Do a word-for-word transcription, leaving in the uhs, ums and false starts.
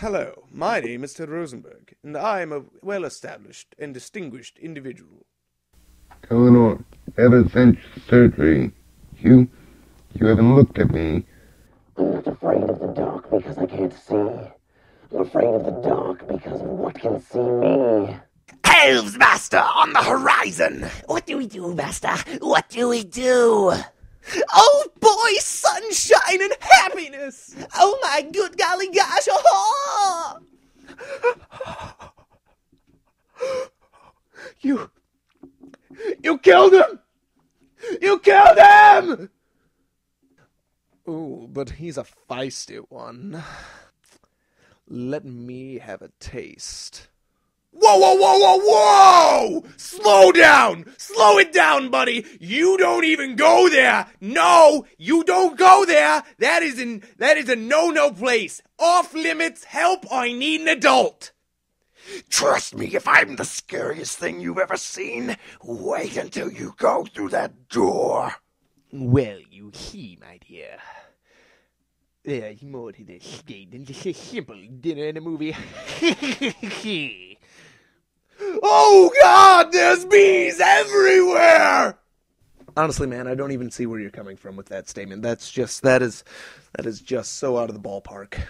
Hello, my name is Theodore Rosenberg, and I am a well-established and distinguished individual. Eleanor, ever since surgery, you, you haven't looked at me. I'm not afraid of the dark because I can't see. I'm afraid of the dark because of what can see me. Elves, Master, on the horizon! What do we do, Master? What do we do? Oh boy, sunshine and happiness! Oh my good golly gosh! Oh! You, you killed him! You killed him! Oh, but he's a feisty one. Let me have a taste. Whoa, whoa, whoa, whoa, whoa! Slow down! Slow it down, buddy! You don't even go there! No! You don't go there! That is in that is a no-no place! Off limits! Help! I need an adult! Trust me, if I'm the scariest thing you've ever seen, wait until you go through that door! Well, you see, my dear, there's more to this day than just a simple dinner and a movie. Oh God, there's bees everywhere! Honestly, man, I don't even see where you're coming from with that statement. That's just, that is, that is just so out of the ballpark.